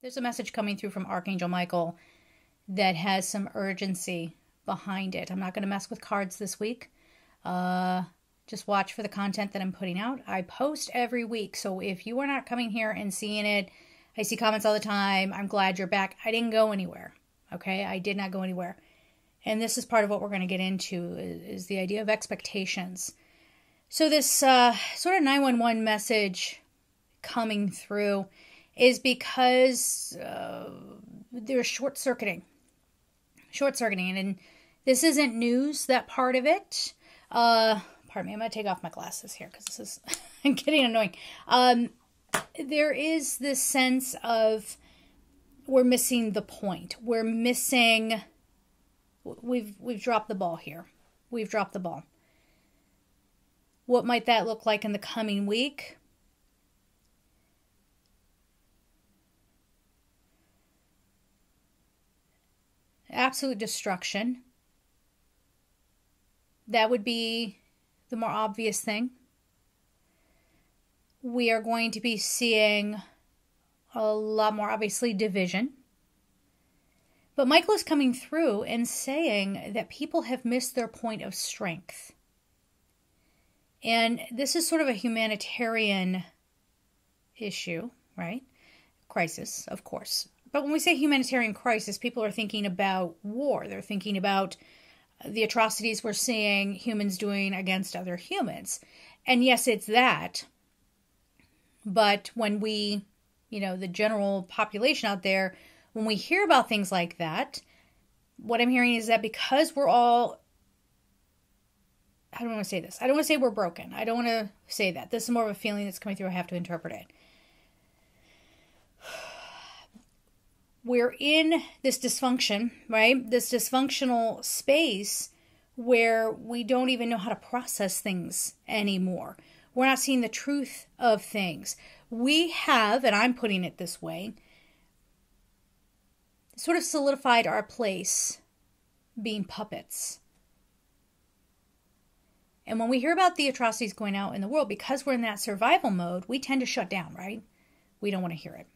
There's a message coming through from Archangel Michael that has some urgency behind it. I'm not going to mess with cards this week. Just watch for the content that I'm putting out. I post every week, so if you are not coming here and seeing it, I see comments all the time. I'm glad you're back. I didn't go anywhere, okay? I did not go anywhere. And this is part of what we're going to get into is the idea of expectations. So this sort of 911 message coming through is because there's short-circuiting. And this isn't news, that part of it. Pardon me, I'm going to take off my glasses here because this is getting annoying. There is this sense of we're missing the point. We're missing... We've dropped the ball here. We've dropped the ball. What might that look like in the coming week? Absolute destruction. That would be the more obvious thing. We are going to be seeing a lot more, obviously, division. But Michael is coming through and saying that people have missed their point of strength. And this is sort of a humanitarian issue, right? Crisis, of course. But when we say humanitarian crisis, people are thinking about war. They're thinking about the atrocities we're seeing humans doing against other humans. And yes, it's that. But when we, you know, the general population out there, when we hear about things like that, what I'm hearing is that because we're all, I don't want to say this. I don't want to say we're broken. I don't want to say that. This is more of a feeling that's coming through. I have to interpret it. We're in this dysfunction, right? This dysfunctional space where we don't even know how to process things anymore. We're not seeing the truth of things. We have, and I'm putting it this way, sort of solidified our place being puppets. And when we hear about the atrocities going out in the world, because we're in that survival mode, we tend to shut down, right? We don't want to hear it.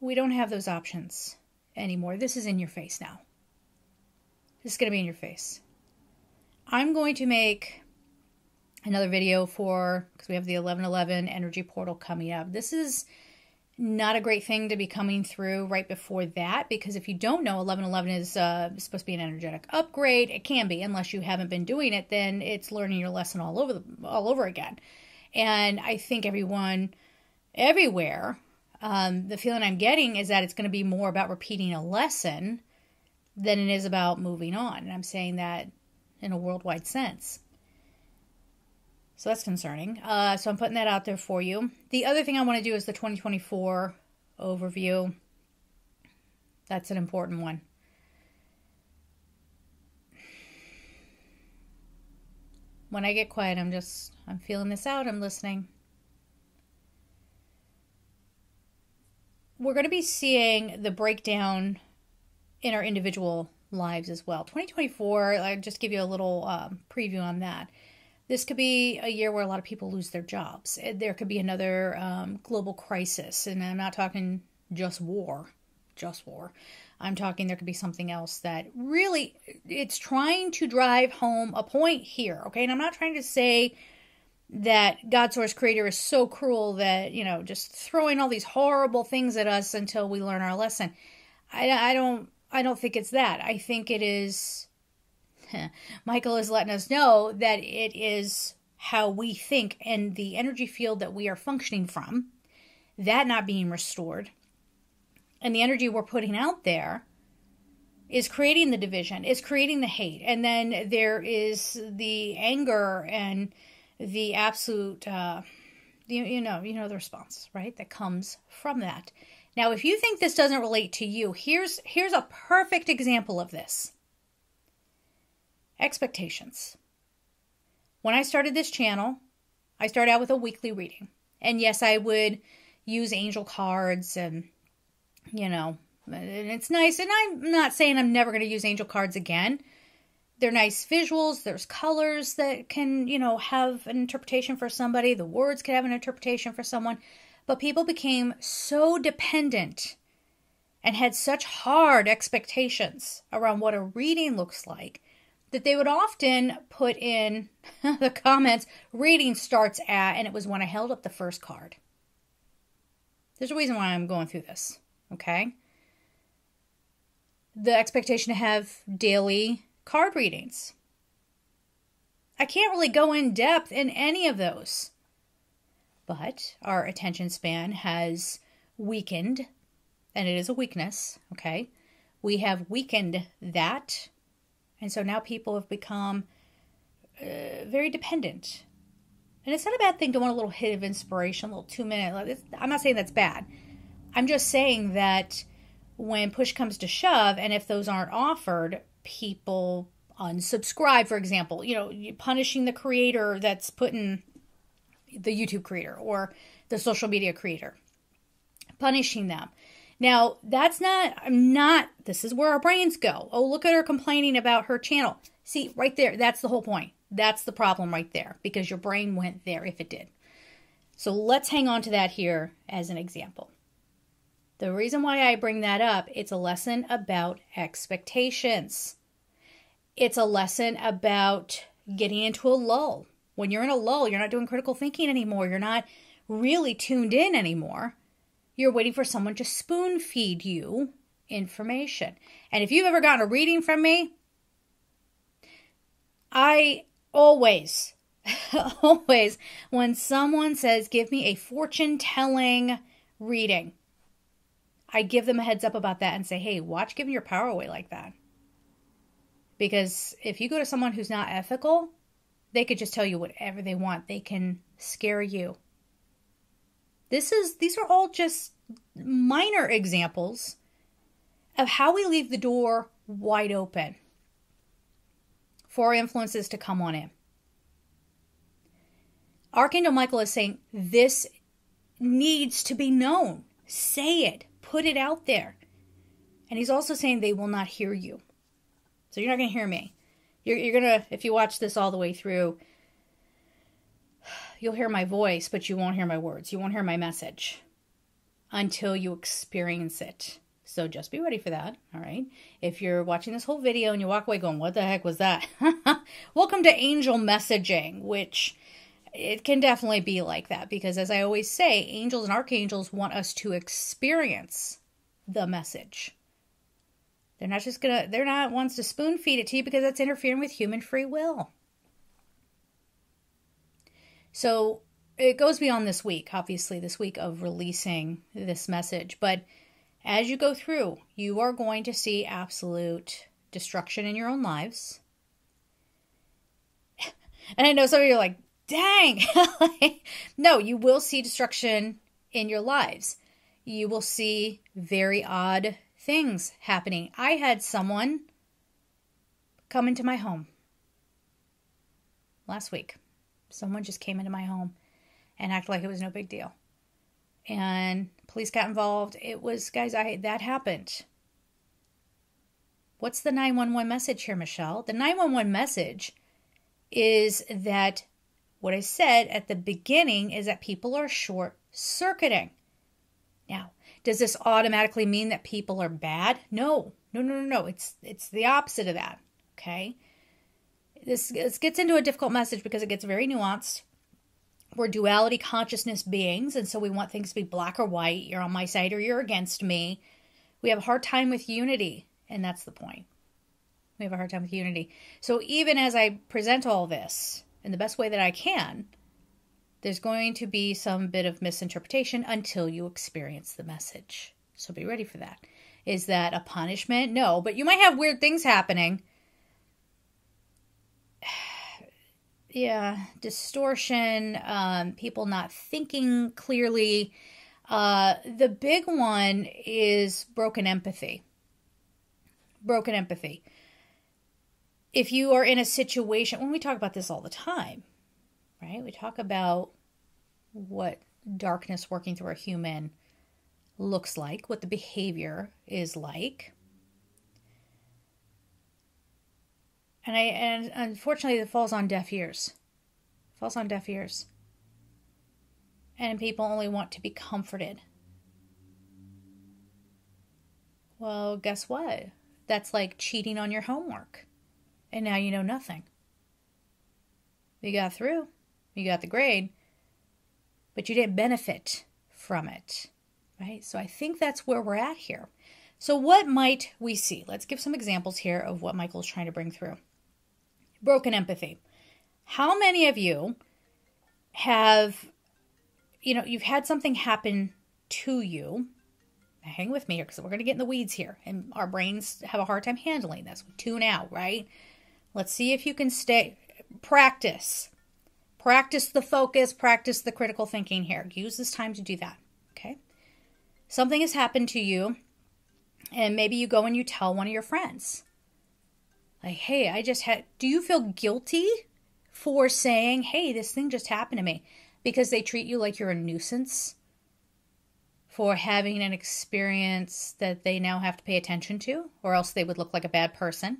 We don't have those options anymore. This is in your face now. This is going to be in your face. I'm going to make another video for, because we have the 1111 energy portal coming up. This is not a great thing to be coming through right before that, because if you don't know, 1111 is supposed to be an energetic upgrade. It can be, unless you haven't been doing it, then it's learning your lesson all over again. And I think everyone, everywhere, the feeling I'm getting is that it's going to be more about repeating a lesson than it is about moving on. And I'm saying that in a worldwide sense. So that's concerning. So I'm putting that out there for you. The other thing I want to do is the 2024 overview. That's an important one. When I get quiet, I'm feeling this out. I'm listening. We're going to be seeing the breakdown in our individual lives as well. 2024, I'll just give you a little preview on that. This could be a year where a lot of people lose their jobs. There could be another global crisis. And I'm not talking just war, I'm talking there could be something else that really, it's trying to drive home a point here, okay? And I'm not trying to say that God, Source, Creator is so cruel that, you know, just throwing all these horrible things at us until we learn our lesson. I don't think it's that. I think it is... Michael is letting us know that it is how we think and the energy field that we are functioning from, that not being restored, and the energy we're putting out there is creating the division, is creating the hate. And then there is the anger and the absolute, you know the response, right, that comes from that. Now, if you think this doesn't relate to you, here's a perfect example of this. Expectations. When I started this channel, I started out with a weekly reading. And yes, I would use angel cards and, you know, and it's nice. And I'm not saying I'm never going to use angel cards again. They're nice visuals. There's colors that can, you know, have an interpretation for somebody. The words could have an interpretation for someone. But people became so dependent and had such hard expectations around what a reading looks like that they would often put in the comments, reading starts at, and it was when I held up the first card. There's a reason why I'm going through this, okay? The expectation to have daily card readings. I can't really go in depth in any of those, but our attention span has weakened, and it is a weakness, okay? We have weakened that, and so now people have become very dependent. And it's not a bad thing to want a little hit of inspiration, a little 2-minute. I'm not saying that's bad. I'm just saying that when push comes to shove, and if those aren't offered, people unsubscribe, for example, you know, punishing the creator that's putting, the YouTube creator or the social media creator, punishing them. Now, that's not, this is where our brains go. Oh, look at her complaining about her channel. See, right there, that's the whole point. That's the problem right there, because your brain went there if it did. So let's hang on to that here as an example. The reason why I bring that up, it's a lesson about expectations. It's a lesson about getting into a lull. When you're in a lull, you're not doing critical thinking anymore. You're not really tuned in anymore. You're waiting for someone to spoon feed you information. And if you've ever gotten a reading from me, I always, always, when someone says, give me a fortune-telling reading, I give them a heads up about that and say, hey, watch giving your power away like that. Because if you go to someone who's not ethical, they could just tell you whatever they want. They can scare you. These are all just minor examples of how we leave the door wide open for influences to come on in. Archangel Michael is saying, this needs to be known. Say it. Put it out there. And he's also saying they will not hear you. So you're not going to hear me. You're going to, if you watch this all the way through, you'll hear my voice, but you won't hear my words. You won't hear my message until you experience it. So just be ready for that, all right? If you're watching this whole video and you walk away going, what the heck was that? Welcome to angel messaging, which it can definitely be like that because, as I always say, angels and archangels want us to experience the message. They're not just going to, they're not ones to spoon feed it to you because that's interfering with human free will. So it goes beyond this week, obviously, this week of releasing this message. But as you go through, you are going to see absolute destruction in your own lives. And I know some of you are like, dang. No, you will see destruction in your lives. You will see very odd things happening. I had someone come into my home last week. Someone just came into my home and acted like it was no big deal. And police got involved. It was, guys, that happened. What's the 911 message here, Michelle? The 911 message is that what I said at the beginning is that people are short-circuiting. Now, does this automatically mean that people are bad? No, no, no, no, no. It's the opposite of that, okay? This gets into a difficult message because it gets very nuanced. We're duality consciousness beings, and so we want things to be black or white. You're on my side or you're against me. We have a hard time with unity, and that's the point. We have a hard time with unity. So even as I present all this in the best way that I can, there's going to be some bit of misinterpretation until you experience the message. So be ready for that. Is that a punishment? No, but you might have weird things happening. Yeah, distortion, people not thinking clearly. The big one is broken empathy. Broken empathy. If you are in a situation, when we talk about this all the time, right? We talk about what darkness working through a human looks like, what the behavior is like. And unfortunately, it falls on deaf ears. It falls on deaf ears. And people only want to be comforted. Well, guess what? That's like cheating on your homework. And now you know nothing. You got through. You got the grade. But you didn't benefit from it. Right? So I think that's where we're at here. So what might we see? Let's give some examples here of what Michael's trying to bring through. Broken empathy. How many of you have, you've had something happen to you? Now hang with me here because we're going to get in the weeds here. And our brains have a hard time handling this. We tune out, right? Let's see if you can stay. Practice. Practice the focus. Practice the critical thinking here. Use this time to do that, okay? Something has happened to you. And maybe you go and you tell one of your friends. Like, hey, I just had... Do you feel guilty for saying, hey, this thing just happened to me? Because they treat you like you're a nuisance for having an experience that they now have to pay attention to, or else they would look like a bad person.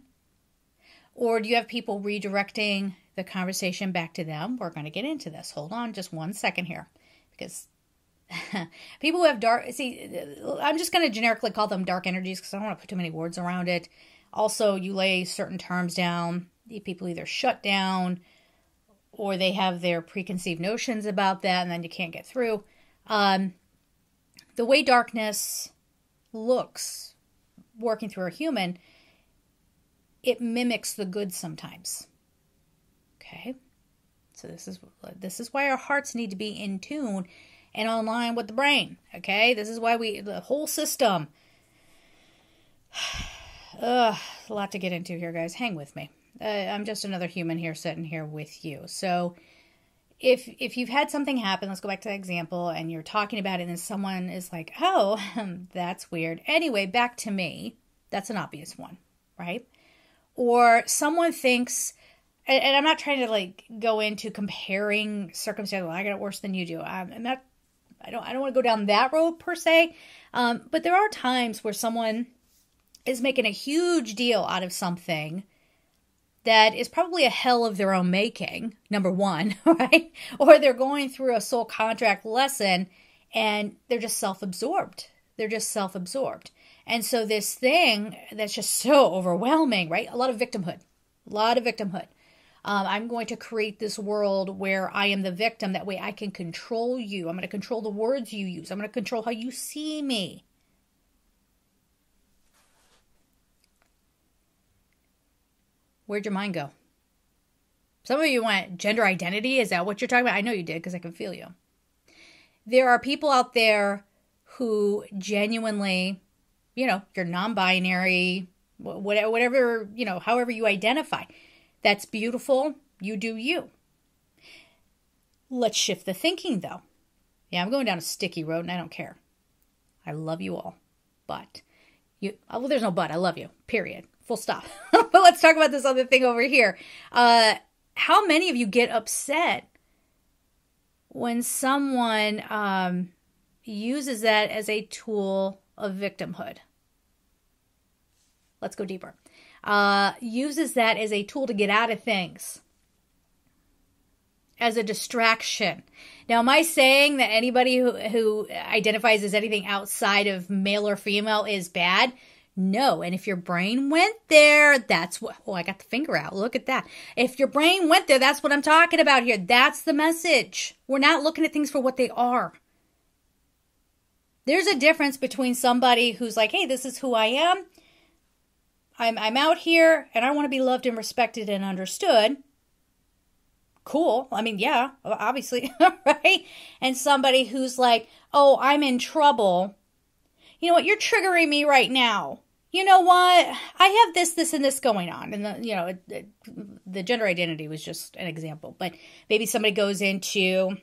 Or do you have people redirecting the conversation back to them? We're going to get into this. Hold on just one second here, because... people who have dark, I'm just going to generically call them dark energies because I don't want to put too many words around it. Also, you lay certain terms down. People either shut down or they have their preconceived notions about that and then you can't get through. The way darkness looks working through a human, it mimics the good sometimes. Okay? So this is why our hearts need to be in tune and online with the brain, okay? This is why the whole system. A lot to get into here, guys. Hang with me. I'm just another human here sitting here with you. So if you've had something happen, let's go back to that example, and you're talking about it, and then someone is like, oh, that's weird. Anyway, back to me. That's an obvious one, right? Or someone thinks... And I'm not trying to, go into comparing circumstances. Well, I got it worse than you do. I don't want to go down that road, per se. But there are times where someone is making a huge deal out of something that is probably a hell of their own making, number one, right? Or they're going through a soul contract lesson, and they're just self-absorbed. They're just self-absorbed. And so this thing that's just so overwhelming, right? A lot of victimhood. A lot of victimhood. I'm going to create this world where I am the victim. That way I can control you. I'm going to control the words you use. I'm going to control how you see me. Where'd your mind go? Some of you went gender identity. Is that what you're talking about? I know you did because I can feel you. There are people out there who genuinely, you're non-binary, whatever, however you identify. That's beautiful. You do you. Let's shift the thinking, though. Yeah, I'm going down a sticky road, and I don't care. I love you all, but well, there's no but. I love you, period. Full stop. But let's talk about this other thing over here. How many of you get upset when someone uses that as a tool of victimhood? Let's go deeper. Uses that as a tool to get out of things, as a distraction. Now, am I saying that anybody who identifies as anything outside of male or female is bad? No. And if your brain went there, that's what... Oh, I got the finger out. Look at that. If your brain went there, that's what I'm talking about here. That's the message. We're not looking at things for what they are. There's a difference between somebody who's like, hey, this is who I am. I'm out here, and I want to be loved and respected and understood. Cool. I mean, yeah, obviously, right? And somebody who's like, oh, I'm in trouble. You know what? You're triggering me right now. You know what? I have this, and this going on. And, the gender identity was just an example. But maybe somebody goes into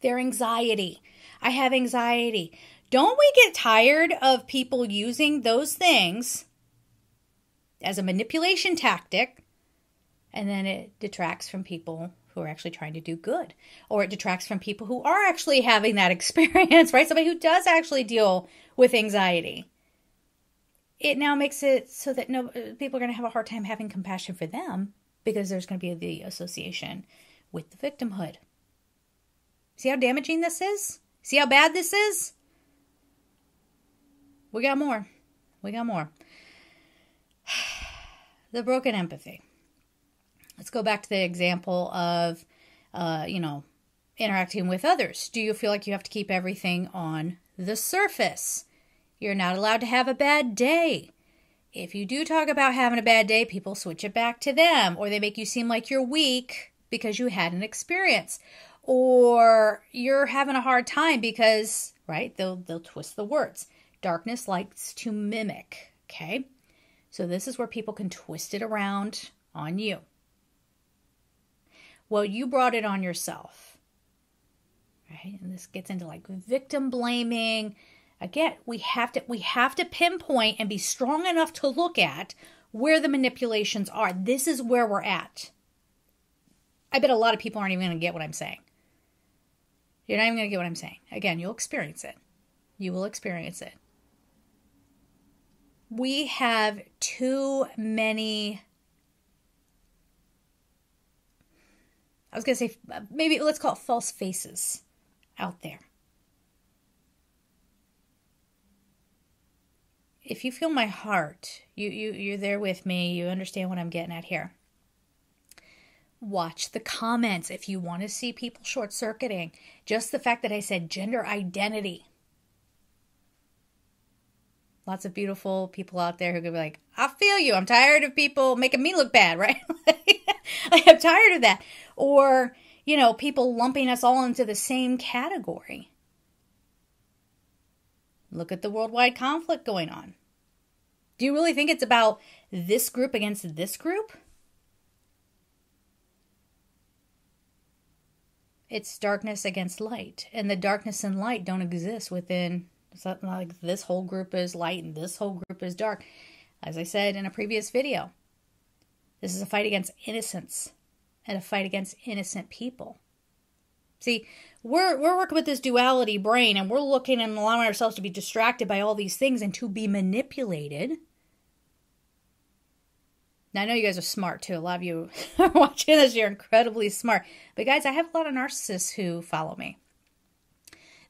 their anxiety. I have anxiety. Don't we get tired of people using those things as a manipulation tactic, and then it detracts from people who are actually trying to do good, or it detracts from people who are actually having that experience, right? Somebody who does actually deal with anxiety. it now makes it so that no people are going to have a hard time having compassion for them because there's going to be the association with the victimhood. See how damaging this is? See how bad this is? We got more. We got more. The broken empathy. Let's go back to the example of, you know, interacting with others. Do you feel like you have to keep everything on the surface? You're not allowed to have a bad day. If you do talk about having a bad day, people switch it back to them, or they make you seem like you're weak because you had an experience, or you're having a hard time because, right, they'll twist the words. Darkness likes to mimic, okay? So this is where people can twist it around on you. Well, you brought it on yourself, right? And this gets into like victim blaming. Again, we have to pinpoint and be strong enough to look at where the manipulations are. This is where we're at. I bet a lot of people aren't even going to get what I'm saying. You're not even going to get what I'm saying. Again, you'll experience it. You will experience it. We have too many, I was going to say, maybe let's call it false faces out there. If you feel my heart, you're there with me, you understand what I'm getting at here. Watch the comments if you want to see people short-circuiting. Just the fact that I said gender identity. Lots of beautiful people out there who could be like, I feel you. I'm tired of people making me look bad, right? I'm tired of that. Or, you know, people lumping us all into the same category. Look at the worldwide conflict going on. Do you really think it's about this group against this group? It's darkness against light. And the darkness and light don't exist within something like this whole group is light and this whole group is dark. As I said in a previous video, this is a fight against innocence and a fight against innocent people. See, we're working with this duality brain, and we're looking and allowing ourselves to be distracted by all these things and to be manipulated. Now, I know you guys are smart, too. A lot of you are watching this. You're incredibly smart. But, guys, I have a lot of narcissists who follow me.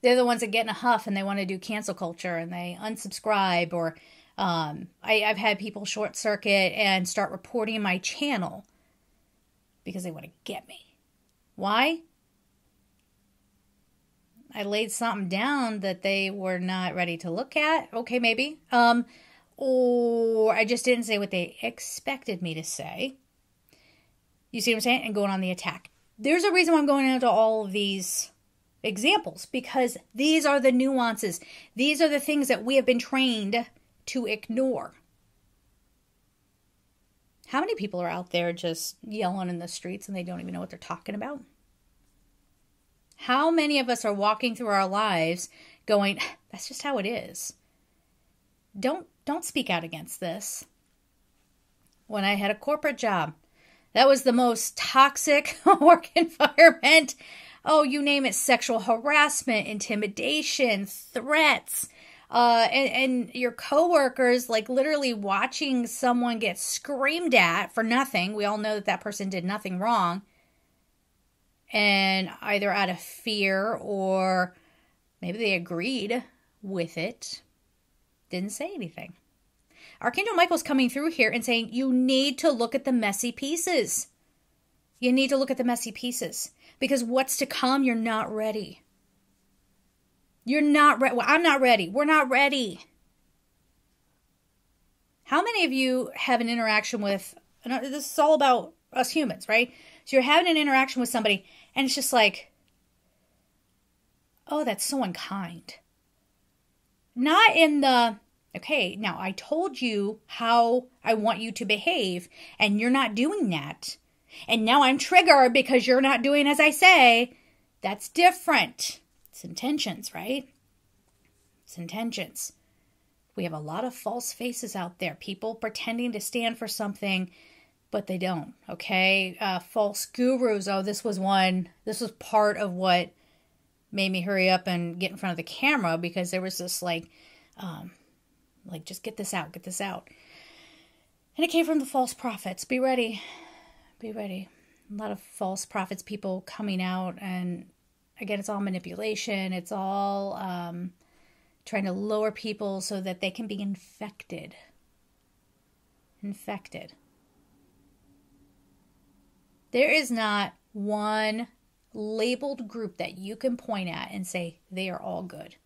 They're the ones that get in a huff, and they want to do cancel culture, and they unsubscribe. Or I've had people short-circuit and start reporting my channel because they want to get me. Why? I laid something down that they were not ready to look at. Okay, maybe. Or I just didn't say what they expected me to say. You see what I'm saying? And going on the attack. There's a reason why I'm going into all of these examples, because these are the nuances. These are the things that we have been trained to ignore. How many people are out there just yelling in the streets and they don't even know what they're talking about? How many of us are walking through our lives going, that's just how it is. Don't speak out against this. When I had a corporate job, that was the most toxic work environment. Oh, you name it, sexual harassment, intimidation, threats. And your coworkers like literally watching someone get screamed at for nothing. We all know that that person did nothing wrong. And either out of fear or maybe they agreed with it, didn't say anything. Archangel Michael's coming through here and saying, you need to look at the messy pieces. You need to look at the messy pieces because what's to come, you're not ready. You're not ready. Well, I'm not ready. We're not ready. How many of you have an interaction with, and this is all about us humans, right? So you're having an interaction with somebody and it's just like, oh, that's so unkind. Not in the, okay, now I told you how I want you to behave and you're not doing that. And now I'm triggered because you're not doing as I say. That's different. It's intentions, right? It's intentions. We have a lot of false faces out there. People pretending to stand for something, but they don't, okay? False gurus. Oh, this was one. This was part of what made me hurry up and get in front of the camera because there was this like Like, just get this out, get this out. And it came from the false prophets. Be ready. Be ready. A lot of false prophets, people coming out. And again, it's all manipulation. It's all trying to lower people so that they can be infected. Infected. There is not one labeled group that you can point at and say they are all good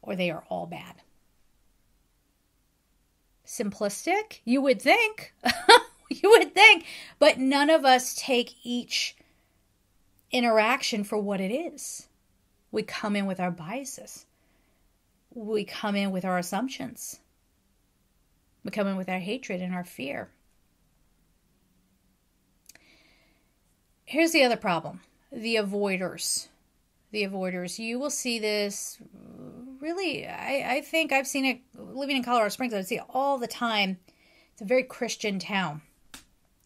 or they are all bad. Simplistic, you would think. You would think. But none of us take each interaction for what it is. We come in with our biases. We come in with our assumptions. We come in with our hatred and our fear. Here's the other problem. The avoiders. The avoiders. You will see this really, I think I've seen it living in Colorado Springs. I would see it all the time. It's a very Christian town.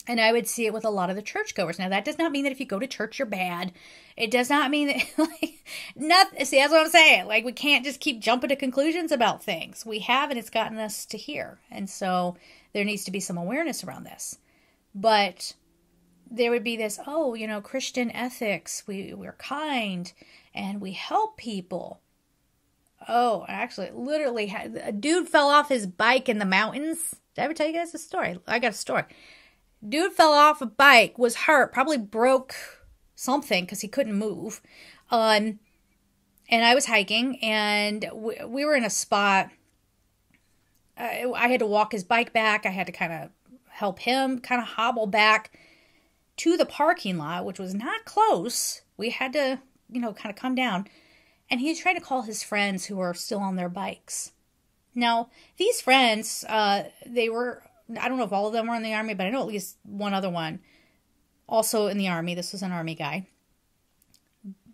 And I would see it with a lot of the churchgoers. Now, that does not mean that if you go to church, you're bad. It does not mean that, like, nothing. See, that's what I'm saying. Like, we can't just keep jumping to conclusions about things. We have, and it's gotten us to here. And so there needs to be some awareness around this. But there would be this, oh, you know, Christian ethics. We're kind, and we help people. Oh, actually, literally, a dude fell off his bike in the mountains. Did I ever tell you guys a story? I got a story. Dude fell off a bike, was hurt, probably broke something because he couldn't move. And I was hiking, and we were in a spot. I had to walk his bike back. I had to kind of help him kind of hobble back to the parking lot, which was not close. We had to, you know, kind of come down. And he tried to call his friends who were still on their bikes. Now, these friends, they were... I don't know if all of them were in the army, but I know at least one other one also in the army. This was an army guy.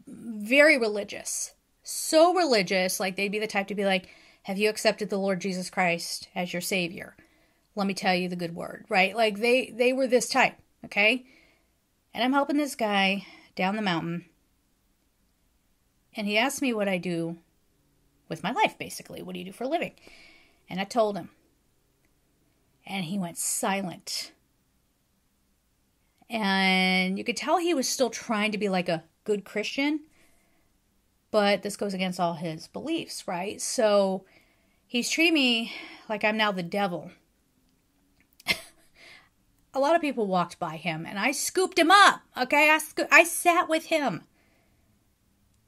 Very religious. So religious, like they'd be the type to be like, have you accepted the Lord Jesus Christ as your savior? Let me tell you the good word, right? Like they were this type, okay? And I'm helping this guy down the mountain. And he asked me what I do with my life, basically. What do you do for a living? And I told him. And he went silent. And you could tell he was still trying to be like a good Christian. But this goes against all his beliefs, right? So he's treating me like I'm now the devil. A lot of people walked by him. And I scooped him up, okay? I sat with him.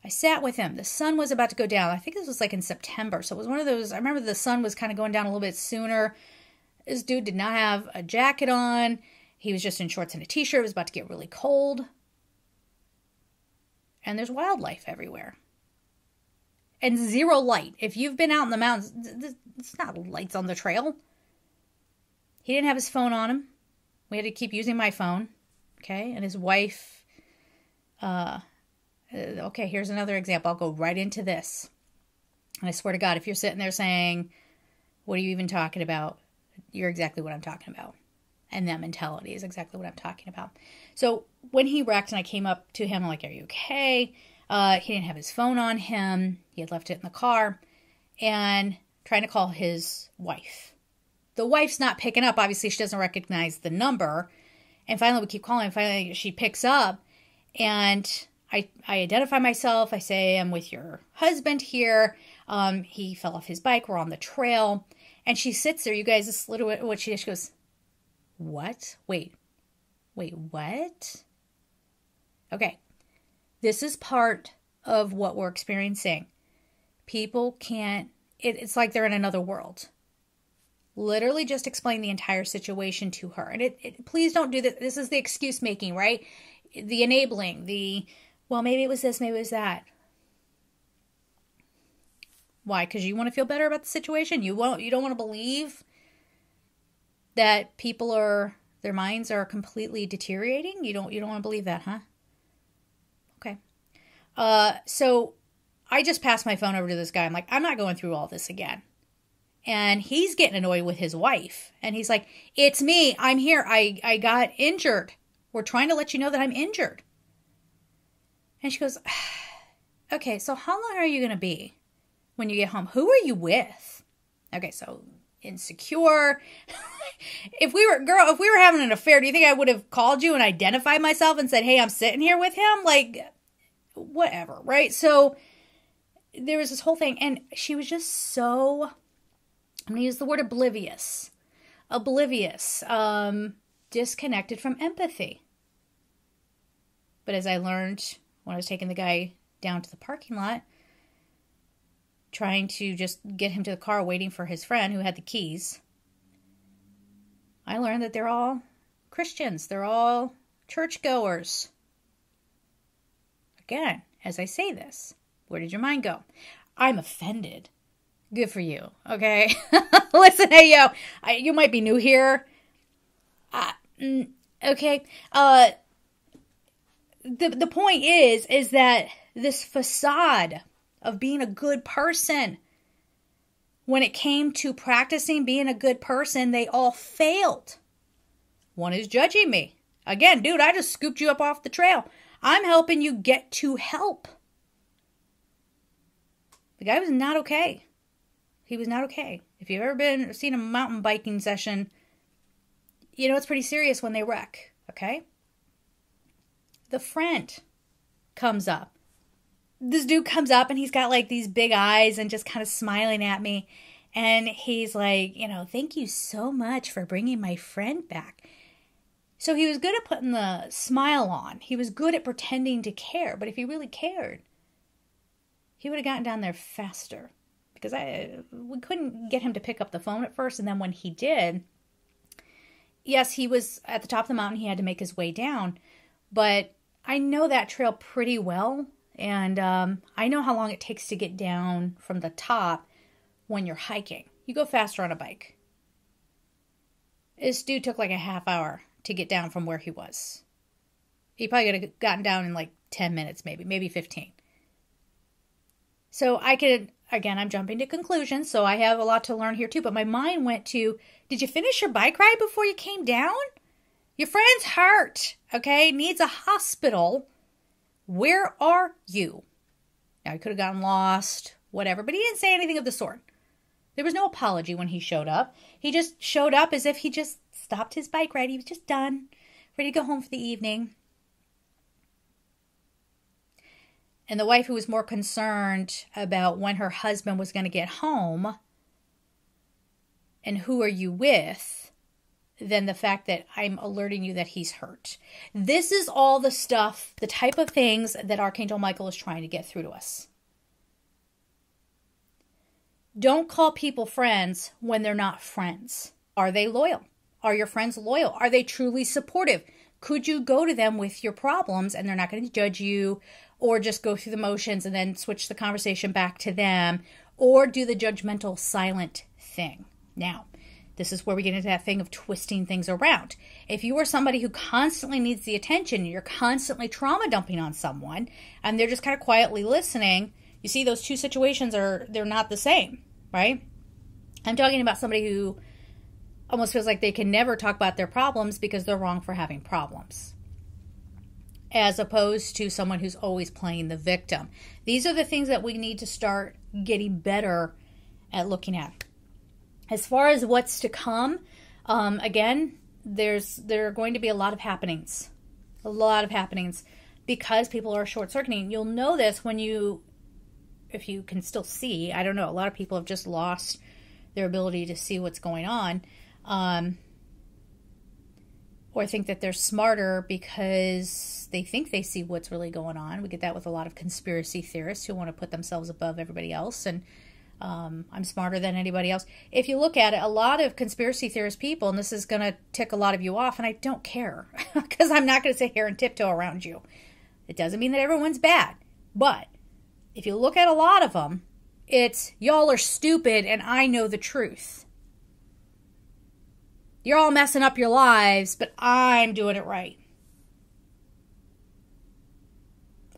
I sat with him. The sun was about to go down. I think this was like in September. So it was one of those, I remember the sun was kind of going down a little bit sooner. This dude did not have a jacket on. He was just in shorts and a t-shirt. It was about to get really cold. And there's wildlife everywhere. And zero light. If you've been out in the mountains, it's not lights on the trail. He didn't have his phone on him. We had to keep using my phone. Okay? And his wife... okay, here's another example. I'll go right into this. And I swear to God, if you're sitting there saying, what are you even talking about? You're exactly what I'm talking about. And that mentality is exactly what I'm talking about. So when he wrecked and I came up to him, I'm like, are you okay? He didn't have his phone on him. He had left it in the car. And trying to call his wife. The wife's not picking up. Obviously, she doesn't recognize the number. And finally, we keep calling. Finally, she picks up. And I identify myself. I say, I'm with your husband here. He fell off his bike. We're on the trail. And she sits there, you guys, this little, what she goes, what? Wait, what? Okay. This is part of what we're experiencing. People can't, it's like they're in another world. Literally just explain the entire situation to her. And please don't do this. This is the excuse making, right? The enabling, well, maybe it was this, maybe it was that. Why? Because you want to feel better about the situation? You don't want to believe that people are, their minds are completely deteriorating? You don't want to believe that, huh? Okay. So I just passed my phone over to this guy. I'm like, I'm not going through all this again. And he's getting annoyed with his wife. And he's like, it's me. I'm here. I got injured. We're trying to let you know that I'm injured. And she goes, okay, so how long are you going to be? When you get home, who are you with? Okay, so insecure. If we were having an affair, do you think I would have called you and identified myself and said, hey, I'm sitting here with him? Like, whatever, right? So there was this whole thing, and she was just so, I'm going to use the word oblivious. Disconnected from empathy. But as I learned when I was taking the guy down to the parking lot, trying to just get him to the car, waiting for his friend who had the keys, I learned that they're all Christians. They're all churchgoers. Again, as I say this, where did your mind go? I'm offended. Good for you, okay? Listen, hey, yo, you might be new here. Okay. The point is that this facade of being a good person, when it came to practicing being a good person, they all failed. One is judging me. Again, dude, I just scooped you up off the trail. I'm helping you get to help. The guy was not okay. He was not okay. If you've ever seen a mountain biking session, you know it's pretty serious when they wreck, okay? The friend comes up. This dude comes up and he's got like these big eyes and just kind of smiling at me. And he's like, you know, thank you so much for bringing my friend back. So he was good at putting the smile on. He was good at pretending to care. But if he really cared, he would have gotten down there faster. Because we couldn't get him to pick up the phone at first. And then when he did, yes, he was at the top of the mountain. He had to make his way down. But I know that trail pretty well. And I know how long it takes to get down from the top when you're hiking. You go faster on a bike. This dude took like a half hour to get down from where he was. He probably could have gotten down in like 10 minutes maybe 15. So I could, again, I'm jumping to conclusions, so I have a lot to learn here too. But my mind went to, did you finish your bike ride before you came down? Your friend's hurt, okay, needs a hospital. Where are you? Now, he could have gotten lost, whatever, but he didn't say anything of the sort. There was no apology when he showed up. He just showed up as if he just stopped his bike ride. He was just done, ready to go home for the evening. And the wife, who was more concerned about when her husband was going to get home and who are you with, than the fact that I'm alerting you that he's hurt. This is all the stuff, the type of things that Archangel Michael is trying to get through to us. Don't call people friends when they're not friends. Are they loyal? Are your friends loyal? Are they truly supportive? Could you go to them with your problems and they're not going to judge you, or just go through the motions and then switch the conversation back to them, or do the judgmental silent thing? Now, this is where we get into that thing of twisting things around. If you are somebody who constantly needs the attention, you're constantly trauma dumping on someone, and they're just kind of quietly listening, you see those two situations they're not the same, right? I'm talking about somebody who almost feels like they can never talk about their problems because they're wrong for having problems, as opposed to someone who's always playing the victim. These are the things that we need to start getting better at looking at. As far as what's to come, again, there are going to be a lot of happenings. A lot of happenings because people are short-circuiting. You'll know this when if you can still see, I don't know, a lot of people have just lost their ability to see what's going on. Or think that they're smarter because they think they see what's really going on. We get that with a lot of conspiracy theorists who want to put themselves above everybody else and I'm smarter than anybody else. If you look at it, a lot of conspiracy theorist people, and this is going to tick a lot of you off, and I don't care because I'm not going to sit here and tiptoe around you. It doesn't mean that everyone's bad, but if you look at a lot of them, it's y'all are stupid and I know the truth. You're all messing up your lives, but I'm doing it right.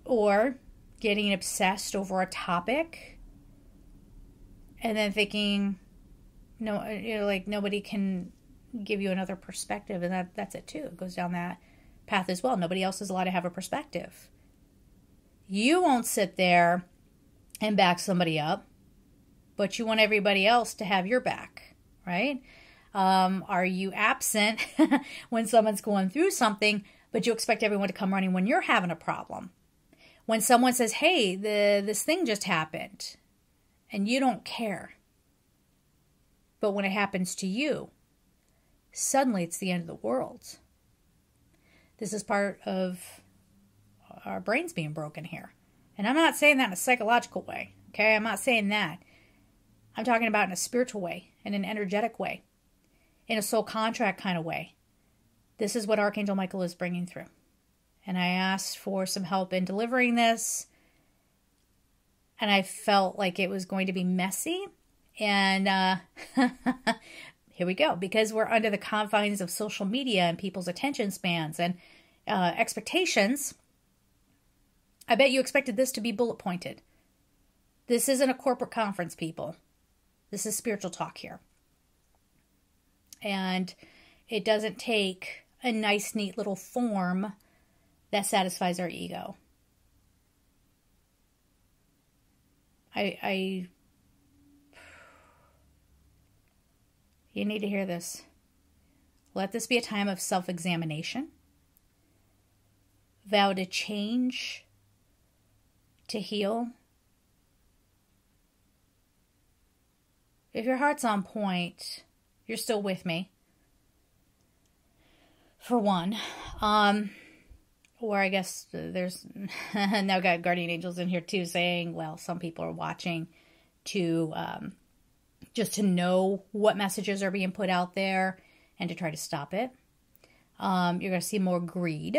Or getting obsessed over a topic. And then thinking, no, you know, like nobody can give you another perspective. And that's it too. It goes down that path as well. Nobody else is allowed to have a perspective. You won't sit there and back somebody up. but you want everybody else to have your back, right? Are you absent when someone's going through something, but you expect everyone to come running when you're having a problem? When someone says, hey, this thing just happened, and you don't care, but when it happens to you, suddenly it's the end of the world. This is part of our brains being broken here. And I'm not saying that in a psychological way, okay? I'm not saying that. I'm talking about in a spiritual way, in an energetic way, in a soul contract kind of way. This is what Archangel Michael is bringing through. And I asked for some help in delivering this. And I felt like it was going to be messy. And here we go. Because we're under the confines of social media and people's attention spans and expectations. I bet you expected this to be bullet pointed. This isn't a corporate conference, people. This is spiritual talk here. And it doesn't take a nice, neat little form that satisfies our ego. You need to hear this. Let this be a time of self-examination. Vow to change, to heal. If your heart's on point, you're still with me. For one, or I guess there's now got guardian angels in here too saying, well, some people are watching to just to know what messages are being put out there and to try to stop it. You're going to see more greed.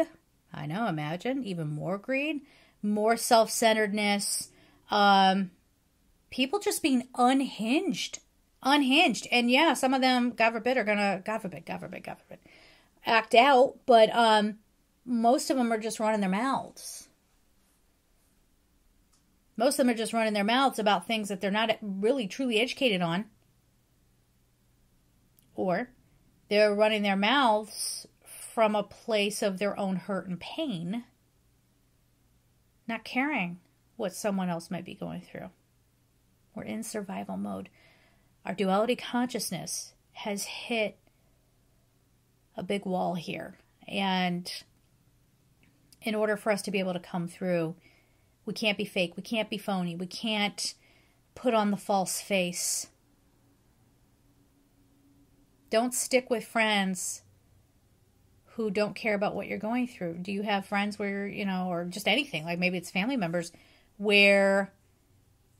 I know, imagine, even more greed. More self-centeredness, people just being unhinged. And yeah, some of them, God forbid, are going to, God forbid, act out. But most of them are just running their mouths. Most of them are just running their mouths about things that they're not really truly educated on. Or they're running their mouths from a place of their own hurt and pain. Not caring what someone else might be going through. We're in survival mode. Our duality consciousness has hit a big wall here. And in order for us to be able to come through, we can't be fake. We can't be phony. We can't put on the false face. Don't stick with friends who don't care about what you're going through. Do you have friends where, you know, or just anything, like maybe it's family members, where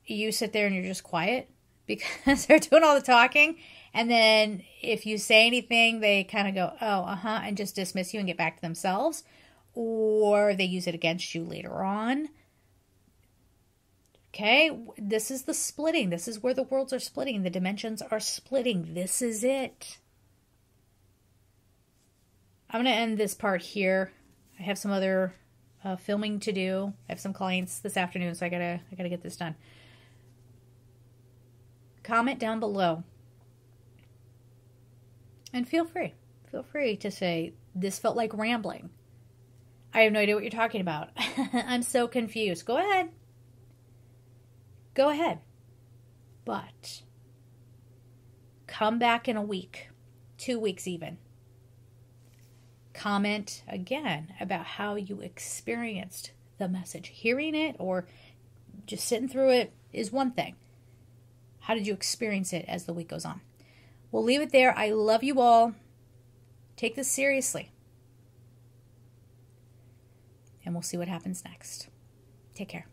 you sit there and you're just quiet because they're doing all the talking, and then if you say anything, they kind of go, oh, uh-huh, and just dismiss you and get back to themselves, or they use it against you later on. Okay, this is the splitting. This is where the worlds are splitting. The dimensions are splitting. This is it. I'm going to end this part here. I have some other filming to do. I have some clients this afternoon, so I gotta get this done. Comment down below. And feel free to say, this felt like rambling. I have no idea what you're talking about. I'm so confused. Go ahead. But come back in a week, 2 weeks even. Comment again about how you experienced the message. Hearing it or just sitting through it is one thing. How did you experience it as the week goes on? We'll leave it there. I love you all. Take this seriously. And we'll see what happens next. Take care.